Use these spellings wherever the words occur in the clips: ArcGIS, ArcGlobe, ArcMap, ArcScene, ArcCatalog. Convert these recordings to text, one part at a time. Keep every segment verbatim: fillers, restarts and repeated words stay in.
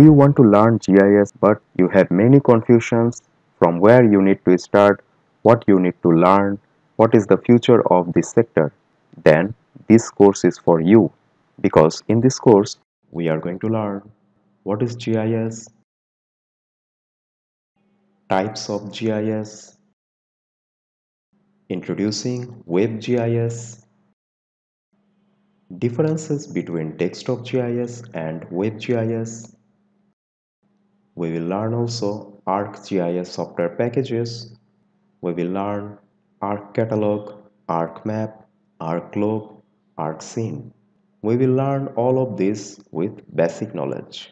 Do you want to learn G I S but you have many confusions? From where you need to start? What you need to learn? What is the future of this sector? Then this course is for you, because in this course we are going to learn what is G I S, types of G I S, introducing web G I S, differences between desktop G I S and web G I S. We will learn also ArcGIS software packages. We will learn ArcCatalog, ArcMap, ArcGlobe, ArcScene. We will learn all of this with basic knowledge.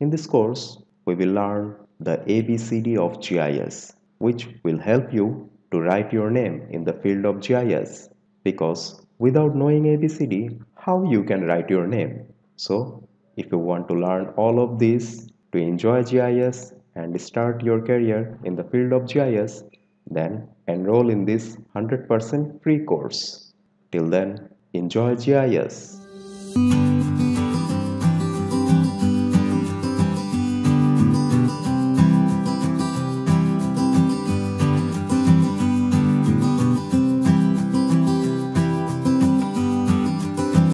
In this course, we will learn the A B C D of G I S, which will help you to write your name in the field of G I S, because without knowing A B C D, how you can write your name? So, if you want to learn all of this to enjoy G I S and start your career in the field of G I S, then enroll in this one hundred percent free course. Till then, enjoy G I S.